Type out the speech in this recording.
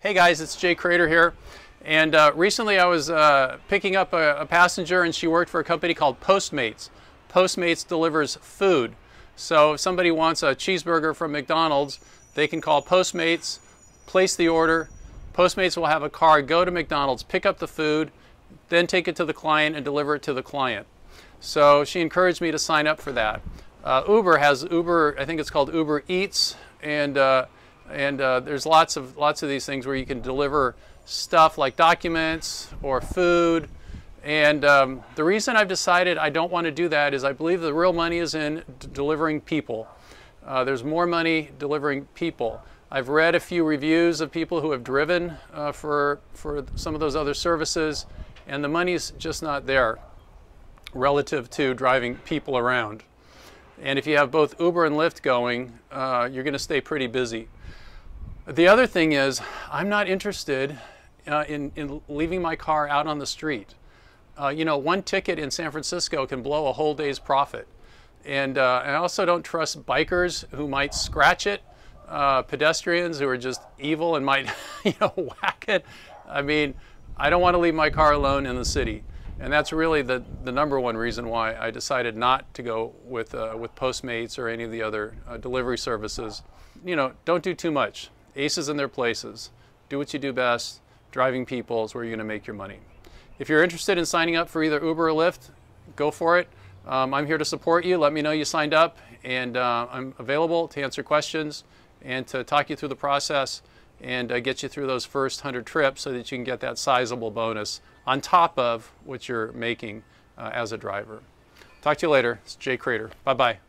Hey guys, it's Jay Cradeur here, and recently I was picking up a passenger, and she worked for a company called Postmates. Postmates delivers food, so if somebody wants a cheeseburger from McDonald's, they can call Postmates, place the order. Postmates will have a car go to McDonald's, pick up the food, then take it to the client and deliver it to the client. So she encouraged me to sign up for that. Uber has Uber, I think it's called Uber Eats, and there's lots of these things where you can deliver stuff like documents or food. And the reason I've decided I don't want to do that is I believe the real money is in delivering people. There's more money delivering people. I've read a few reviews of people who have driven for some of those other services, and the money's just not there relative to driving people around. And if you have both Uber and Lyft going, you're going to stay pretty busy. The other thing is, I'm not interested in leaving my car out on the street. You know, one ticket in San Francisco can blow a whole day's profit. And I also don't trust bikers who might scratch it, pedestrians who are just evil and might, you know, whack it. I mean, I don't want to leave my car alone in the city. And that's really the number one reason why I decided not to go with Postmates or any of the other delivery services. You know, don't do too much. Aces in their places. Do what you do best. Driving people is where you're going to make your money. If you're interested in signing up for either Uber or Lyft, go for it. I'm here to support you. Let me know you signed up, and I'm available to answer questions and to talk you through the process and get you through those first 100 trips so that you can get that sizable bonus on top of what you're making as a driver. Talk to you later. It's Jay Cradeur. Bye-bye.